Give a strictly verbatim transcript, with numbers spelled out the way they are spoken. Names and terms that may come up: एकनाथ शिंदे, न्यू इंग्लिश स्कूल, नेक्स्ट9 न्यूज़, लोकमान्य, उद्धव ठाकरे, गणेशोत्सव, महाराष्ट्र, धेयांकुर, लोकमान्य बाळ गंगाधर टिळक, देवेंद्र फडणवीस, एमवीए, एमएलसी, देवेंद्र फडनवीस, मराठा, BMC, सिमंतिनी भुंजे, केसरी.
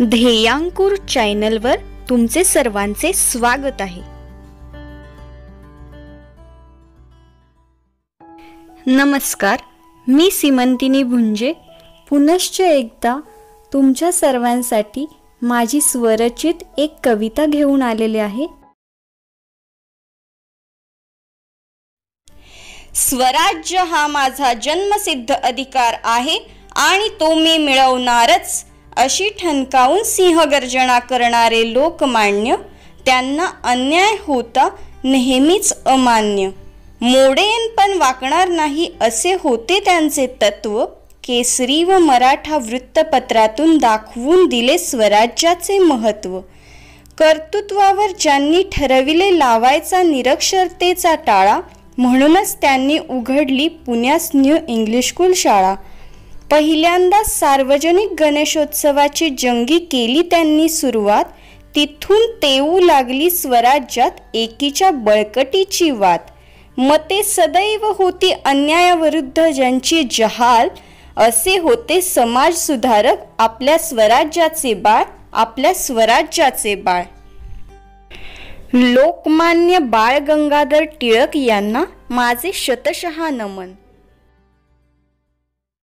धेयांकुर चॅनलवर तुमचे सर्वांचे स्वागत आहे। नमस्कार, मी सिमंतिनी भुंजे पुनश्च एकदा तुमच्या सर्वांसाठी माझी स्वरचित एक कविता घेऊन आलेले आहे। स्वराज्य हा माझा जन्मसिद्ध अधिकार आहे आणि तो मी मिळवणारच अशी ठणकावून सिंहगर्जना करणारे लोकमान्य त्यांना अन्याय होता नेहमीच अमान्य। मोडेन पण वाकणार नाही असे होते त्यांचे तत्व। केसरी व मराठा वृत्तपत्रातून दाखवून दिले स्वराज्याचे महत्त्व। कर्तृत्वावर ज्यांनी ठरविले लावायचा निरक्षरतेचा टाळा, म्हणूनच त्यांनी उघडली पुण्यास न्यू इंग्लिश स्कूल शाळा। पहिल्यांदा सार्वजनिक गणेशोत्सवाची जंगी केली त्यांनी सुरुवात। तिथून तेऊ लागली स्वराज्यात एकीच्या बळकटीची वात। मते सदैव होती अन्यायाविरुद्ध ज्यांची जहाल, असे होते समाज सुधारक आपल्या स्वराज्याचे बाळ, आपल्या स्वराज्याचे बाळ। लोकमान्य बाळ गंगाधर टिळक यांना माझे शतशः नमन।